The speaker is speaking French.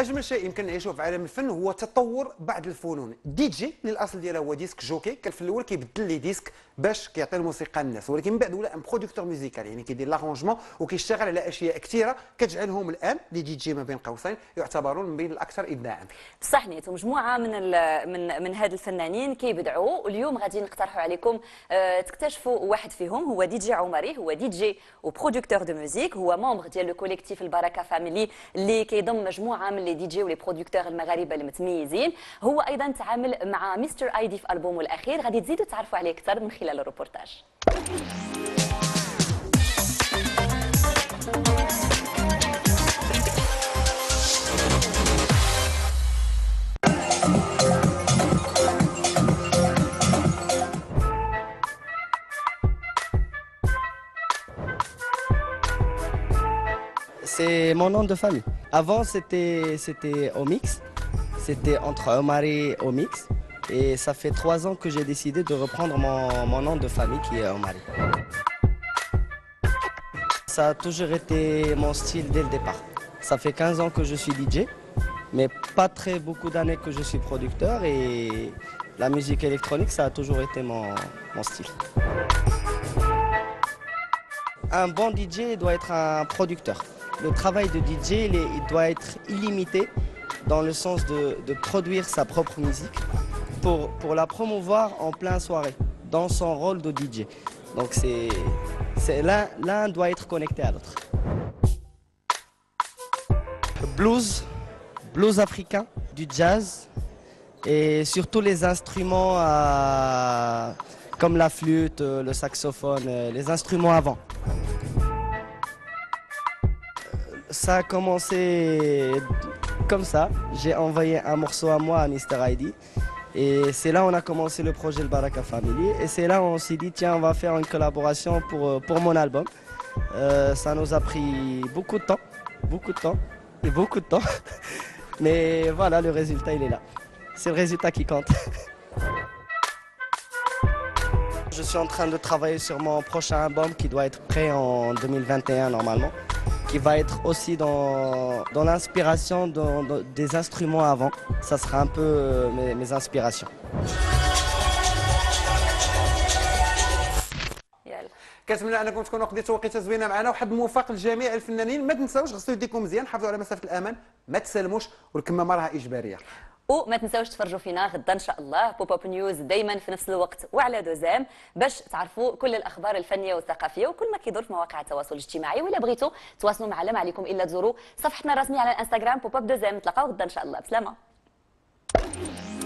اجمل شيء يمكن نعيشوه في عالم الفن هو تطور بعض الفنون. دي جي اللي الاصل ديالها هو ديسك جوكي، كان في الاول كيبدل لي ديسك باش كيعطي الموسيقى للناس، ولكن من بعد ولا ان برودكتور ميوزيكال، يعني كيدير لارونجمون وكيشتغل على اشياء كثيره كتجعلهم الان لي دي جي ما بين قوسين يعتبرون من بين الاكثر ابداعا. بصح نيت مجموعه من هاد الفنانين كيبدعوا، واليوم غادي نقترحوا عليكم تكتشفوا واحد فيهم. هو دي جي عمري، هو دي جي وبرودكتور دو ميوزيك، هو ممبر ديال لو كوليكتيف البركه فاميلي اللي كيضم مجموعه من لي دي جي ولي برودكتور المغاربه المتميزين. هو ايضا تعامل مع مستر اي دي في البومه الاخير، غادي تزيدوا تعرفوا عليه اكثر من خلال الروبورتاج. C'est mon nom de famille. Avant, c'était Omix. C'était entre Omary et Omix. Et ça fait 3 ans que j'ai décidé de reprendre mon nom de famille qui est Omary. Ça a toujours été mon style dès le départ. Ça fait 15 ans que je suis DJ, mais pas très beaucoup d'années que je suis producteur. Et la musique électronique, ça a toujours été mon style. Un bon DJ doit être un producteur. Le travail de DJ, il doit être illimité dans le sens de produire sa propre musique pour la promouvoir en plein soirée, dans son rôle de DJ. Donc l'un doit être connecté à l'autre. Blues africain, du jazz et surtout les instruments comme la flûte, le saxophone, les instruments avant. Ça a commencé comme ça, j'ai envoyé un morceau à moi, à Mr. ID, et c'est là qu'on a commencé le projet Le Baraka Family, et c'est là où on s'est dit tiens on va faire une collaboration pour mon album. Ça nous a pris beaucoup de temps, mais voilà le résultat il est là, c'est le résultat qui compte. Je suis en train de travailler sur mon prochain album qui doit être prêt en 2021 normalement. Qui va être aussi dans l'inspiration des instruments avant. Ça sera un peu mes inspirations. كنتمنى انكم تكونوا قضيتوا وقيته زوينه معنا وحد موفق لجميع الفنانين. ما تنساوش غسلوا يديكم مزيان، حافظوا على مسافه الامان، ما تسلموش، والكمامه راها اجباريه. وما تنساوش تفرجوا فينا غدا ان شاء الله، بوب اب نيوز دائما في نفس الوقت وعلى دوزام باش تعرفوا كل الاخبار الفنيه والثقافيه وكل ما كيدور في مواقع التواصل الاجتماعي. ولا بغيتوا تواصلوا معنا ما عليكم الا تزوروا صفحتنا الرسميه على الانستغرام بوب اب دوزام. نتلاقاو غدا ان شاء الله، بسلامه.